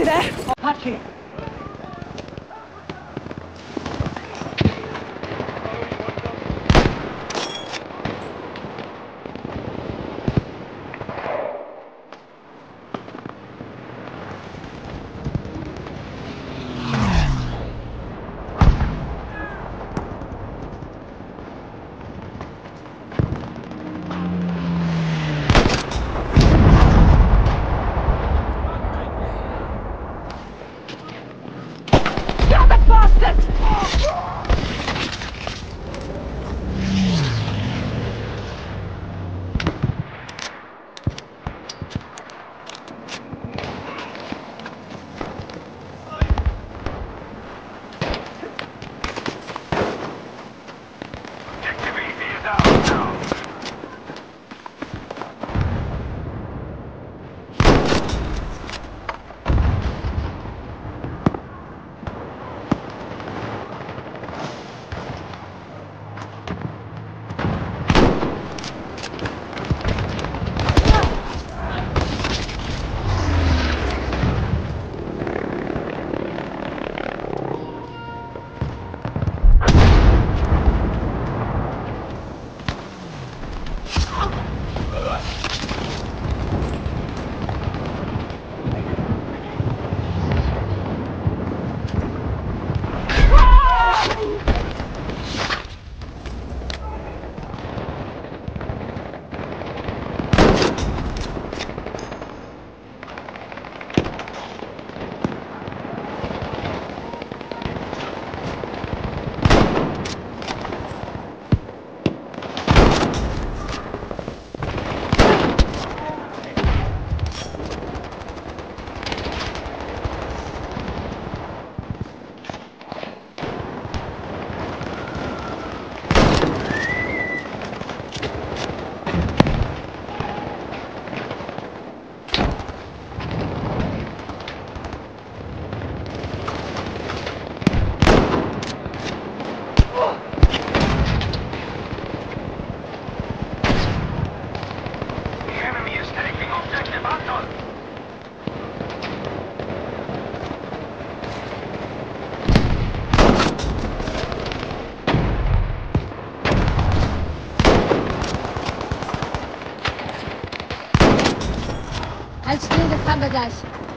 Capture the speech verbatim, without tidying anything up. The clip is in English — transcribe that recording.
he there? Apache. Halt still, das haben wir gleich.